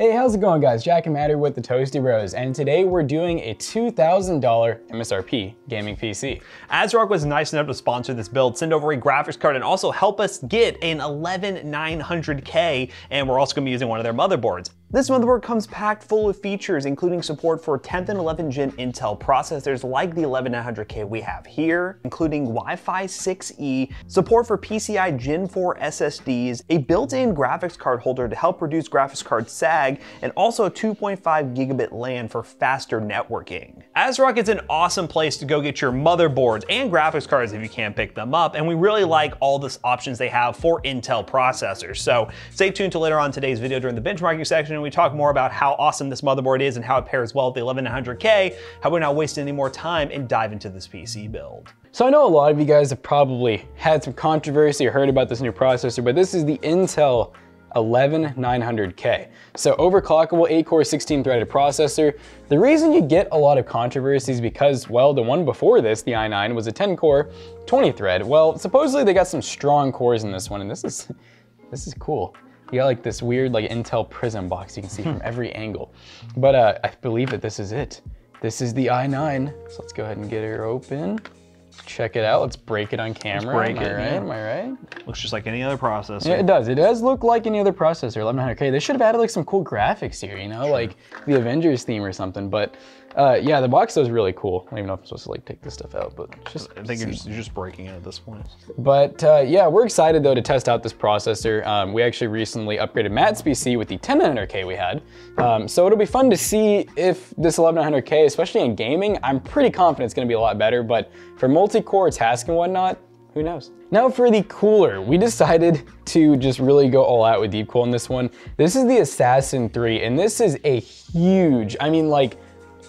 Hey, how's it going guys? Jack and Matt with the Toasty Bros, and today we're doing a $2,000 MSRP gaming PC. ASRock was nice enough to sponsor this build, send over a graphics card, and also help us get an 11900K, and we're also gonna be using one of their motherboards. This motherboard comes packed full of features, including support for 10th and 11th gen Intel processors like the 11900K we have here, including Wi-Fi 6E, support for PCI Gen 4 SSDs, a built-in graphics card holder to help reduce graphics card sag, and also 2.5 gigabit LAN for faster networking. ASRock is an awesome place to go get your motherboards and graphics cards if you can't pick them up, and we really like all the options they have for Intel processors. So stay tuned to later on today's video during the benchmarking section. We talk more about how awesome this motherboard is and how it pairs well with the 11900K, how we're not wasting any more time, and dive into this PC build. So I know a lot of you guys have probably had some controversy or heard about this new processor, but this is the Intel 11900K. So overclockable 8-core 16-threaded processor. The reason you get a lot of controversy is because, well, the one before this, the i9, was a 10-core 20-thread. Well, supposedly they got some strong cores in this one, and this is cool. You got like this weird like Intel prism box you can see from every angle. But I believe that this is it. This is the i9. So let's go ahead and get her open. Check it out. Let's break it on camera. Break it, right? Am I right? Looks just like any other processor. Yeah, it does. It does look like any other processor. 11900K. They should have added like some cool graphics here, you know, sure, like the Avengers theme or something. But yeah, the box is really cool. I don't even know if I'm supposed to like take this stuff out, but just I think you're just breaking it at this point. But yeah, we're excited though to test out this processor. We actually recently upgraded Matt's PC with the 10900K we had. So it'll be fun to see if this 11900K, especially in gaming, I'm pretty confident it's gonna be a lot better, but for multi-core task and whatnot, who knows? Now for the cooler, we decided to just really go all out with DeepCool on this one. This is the Assassin 3, and this is a huge, I mean like,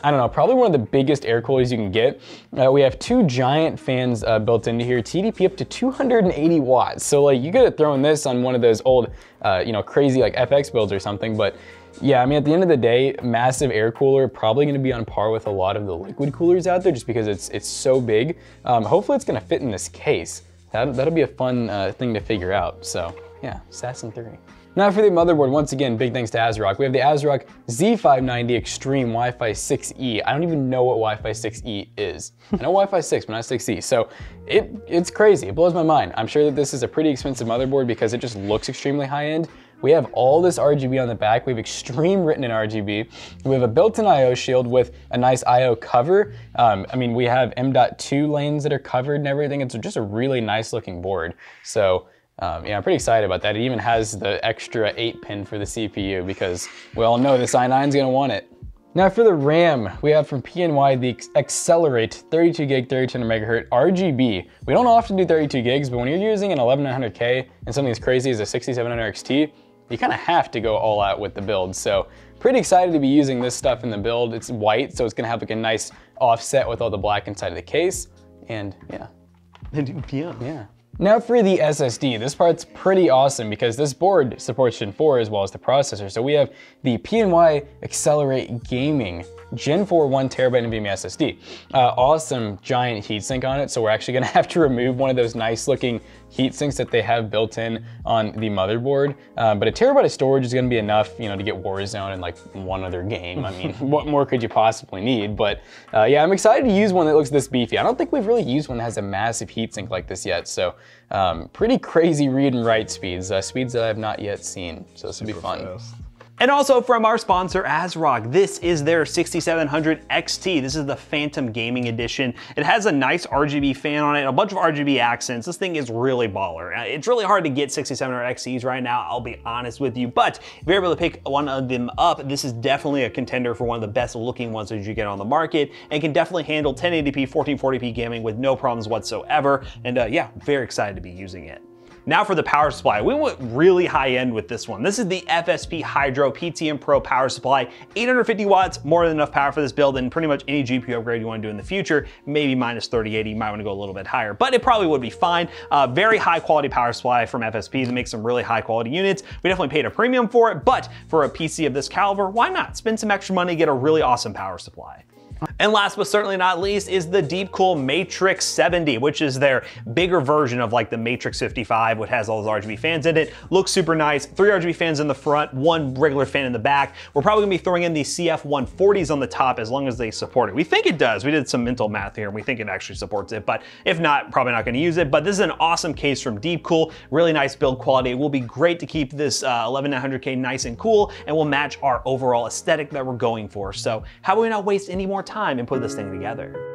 I don't know, probably one of the biggest air coolers you can get. We have two giant fans built into here, TDP up to 280 watts. So like you could have thrown this on one of those old, you know, crazy like FX builds or something, but yeah, I mean, at the end of the day, massive air cooler, probably gonna be on par with a lot of the liquid coolers out there just because it's so big. Hopefully it's gonna fit in this case. That'll be a fun thing to figure out. So yeah, Assassin 3. Now for the motherboard, once again, big thanks to ASRock. We have the ASRock Z590 Extreme Wi-Fi 6E. I don't even know what Wi-Fi 6E is. I know Wi-Fi 6, but not 6E. So it's crazy, it blows my mind. I'm sure that this is a pretty expensive motherboard because it just looks extremely high-end. We have all this RGB on the back. We have Extreme written in RGB. We have a built-in I.O. shield with a nice I.O. cover. I mean, we have M.2 lanes that are covered and everything. It's just a really nice looking board. So yeah, I'm pretty excited about that. It even has the extra 8-pin for the CPU because we all know this i9's gonna want it. Now for the RAM, we have from PNY the Accelerate 32 gig, 3200 megahertz RGB. We don't often do 32 gigs, but when you're using an 11900K and something as crazy as a 6700 XT, you kind of have to go all out with the build. So pretty excited to be using this stuff in the build. It's white, so it's gonna have like a nice offset with all the black inside of the case. And yeah. Yeah. Now for the SSD, this part's pretty awesome because this board supports Gen 4 as well as the processor. So we have the PNY Accelerate Gaming Gen 4 1TB NVMe SSD. Awesome giant heatsink on it. So we're actually gonna have to remove one of those nice looking heatsinks that they have built in on the motherboard. But 1TB of storage is gonna be enough, you know, to get Warzone and like one other game. I mean, what more could you possibly need? But yeah, I'm excited to use one that looks this beefy. I don't think we've really used one that has a massive heatsink like this yet. So pretty crazy read and write speeds, speeds that I have not yet seen. So this will be fun. Fast. And also from our sponsor, ASRock, this is their 6700 XT. This is the Phantom Gaming Edition. It has a nice RGB fan on it, a bunch of RGB accents. This thing is really baller. It's really hard to get 6700 XTs right now, I'll be honest with you, but if you're able to pick one of them up, this is definitely a contender for one of the best looking ones that you get on the market, and can definitely handle 1080p, 1440p gaming with no problems whatsoever. And yeah, very excited to be using it. Now for the power supply, we went really high end with this one. This is the FSP Hydro PTM Pro power supply, 850 watts, more than enough power for this build and pretty much any GPU upgrade you wanna do in the future, maybe minus 3080, you might wanna go a little bit higher, but it probably would be fine. Very high quality power supply from FSP that makes some really high quality units. We definitely paid a premium for it, but for a PC of this caliber, why not spend some extra money, get a really awesome power supply. And last but certainly not least is the DeepCool Matrix 70, which is their bigger version of like the Matrix 55, which has all those RGB fans in it. Looks super nice. 3 RGB fans in the front, 1 regular fan in the back. We're probably gonna be throwing in the CF 140s on the top as long as they support it. We think it does. We did some mental math here and we think it actually supports it, but if not, probably not gonna use it. But this is an awesome case from DeepCool. Really nice build quality. It will be great to keep this 11900K nice and cool, and will match our overall aesthetic that we're going for. So how do we not waste any more time and put this thing together?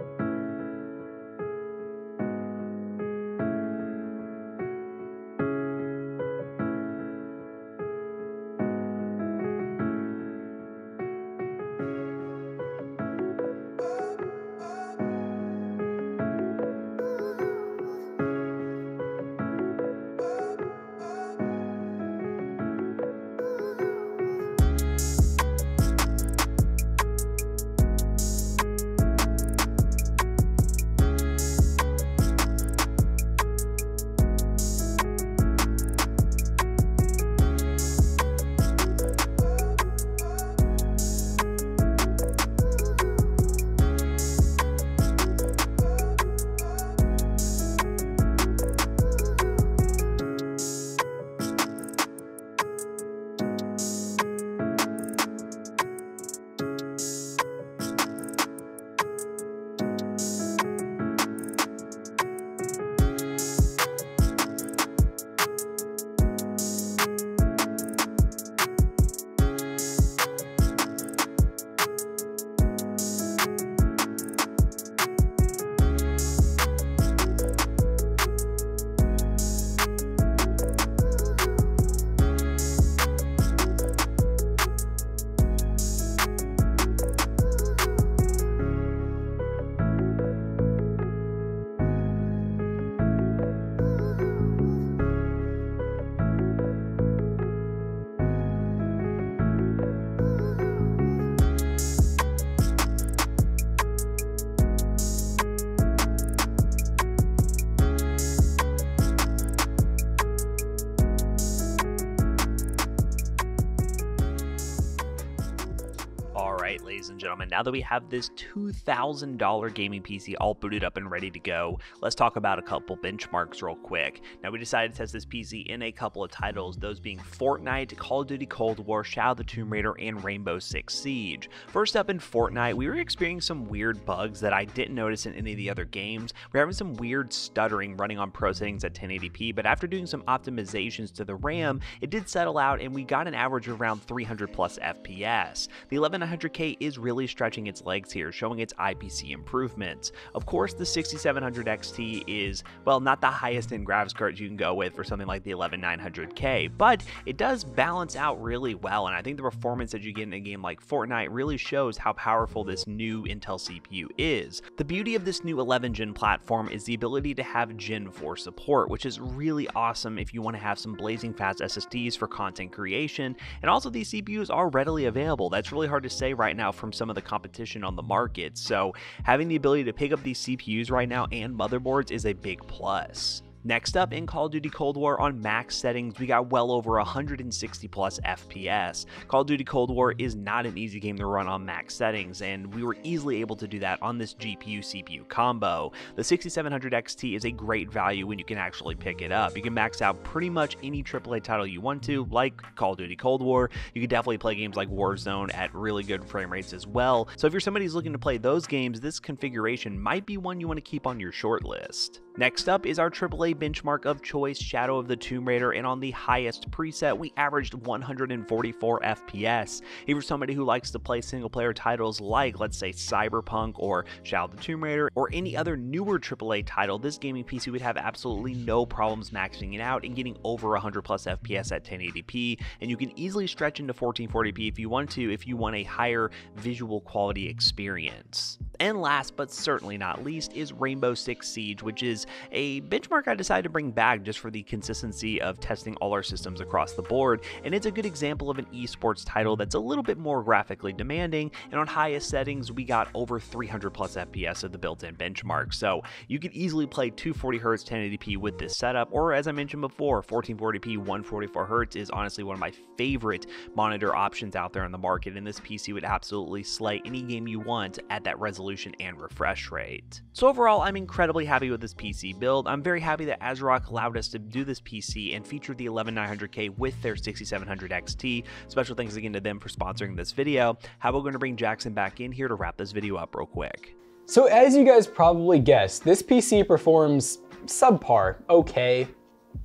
Ladies and gentlemen, now that we have this $2,000 gaming PC all booted up and ready to go, let's talk about a couple benchmarks real quick. Now, we decided to test this PC in a couple of titles, those being Fortnite, Call of Duty Cold War, Shadow of the Tomb Raider, and Rainbow Six Siege. First up in Fortnite, we were experiencing some weird bugs that I didn't notice in any of the other games. We're having some weird stuttering running on Pro settings at 1080p, but after doing some optimizations to the RAM, it did settle out and we got an average of around 300 plus FPS. The 11900K is really stretching its legs here, showing its IPC improvements. Of course, the 6700 XT is, well, not the highest end graphics card you can go with for something like the 11900K, but it does balance out really well, and I think the performance that you get in a game like Fortnite really shows how powerful this new Intel CPU is. The beauty of this new 11 gen platform is the ability to have Gen 4 support, which is really awesome if you want to have some blazing fast SSDs for content creation, and also these CPUs are readily available. That's really hard to say right now from some of the competition on the market, so having the ability to pick up these CPUs right now and motherboards is a big plus. Next up, in Call of Duty Cold War on max settings, we got well over 160 plus FPS. Call of Duty Cold War is not an easy game to run on max settings, and we were easily able to do that on this GPU-CPU combo. The 6700 XT is a great value when you can actually pick it up. You can max out pretty much any AAA title you want to, like Call of Duty Cold War. You can definitely play games like Warzone at really good frame rates as well. So if you're somebody who's looking to play those games, this configuration might be one you want to keep on your short list. Next up is our AAA benchmark of choice, Shadow of the Tomb Raider, and on the highest preset, we averaged 144 FPS. If you're somebody who likes to play single player titles like, let's say, Cyberpunk or Shadow of the Tomb Raider or any other newer AAA title, this gaming PC would have absolutely no problems maxing it out and getting over 100 plus FPS at 1080p, and you can easily stretch into 1440p if you want to, if you want a higher visual quality experience. And last but certainly not least is Rainbow Six Siege, which is a benchmark I decided to bring back just for the consistency of testing all our systems across the board, and it's a good example of an esports title that's a little bit more graphically demanding, and on highest settings we got over 300 plus FPS of the built-in benchmark, so you could easily play 240Hz 1080p with this setup, or as I mentioned before, 1440p 144Hz is honestly one of my favorite monitor options out there on the market, and this PC would absolutely slay any game you want at that resolution and refresh rate. So overall, I'm incredibly happy with this PC build. I'm very happy that ASRock allowed us to do this PC and featured the 11900K with their 6700 XT. Special thanks again to them for sponsoring this video. How about going to bring Jackson back in here to wrap this video up real quick. So as you guys probably guessed, this PC performs subpar, okay.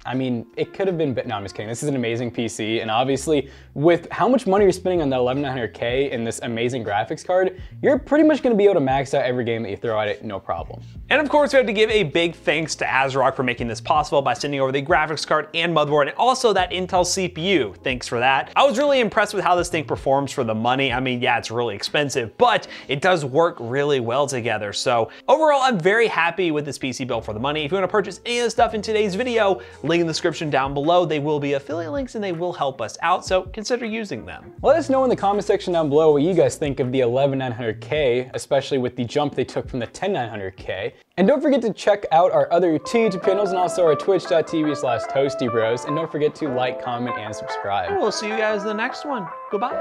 I mean, it could have been, but no, I'm just kidding. This is an amazing PC, and obviously, with how much money you're spending on that 11900K and this amazing graphics card, you're pretty much gonna be able to max out every game that you throw at it, no problem. And of course, we have to give a big thanks to ASRock for making this possible by sending over the graphics card and motherboard, and also that Intel CPU. Thanks for that. I was really impressed with how this thing performs for the money. I mean, yeah, it's really expensive, but it does work really well together. So overall, I'm very happy with this PC build for the money. If you wanna purchase any of the stuff in today's video, link in the description down below. They will be affiliate links and they will help us out, so consider using them. Let us know in the comment section down below what you guys think of the 11900K, especially with the jump they took from the 10900K. And don't forget to check out our other two YouTube channels and also our twitch.tv/ToastyBros. And don't forget to like, comment, and subscribe. We'll see you guys in the next one. Goodbye.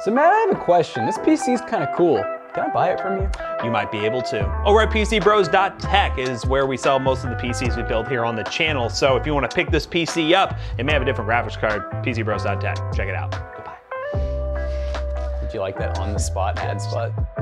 So Matt, I have a question. This PC is kind of cool. Can I buy it from you? You might be able to. Over at PCBros.Tech is where we sell most of the PCs we build here on the channel. So if you want to pick this PC up, it may have a different graphics card. PCBros.Tech. Check it out. Goodbye. Did you like that on the spot ad spot?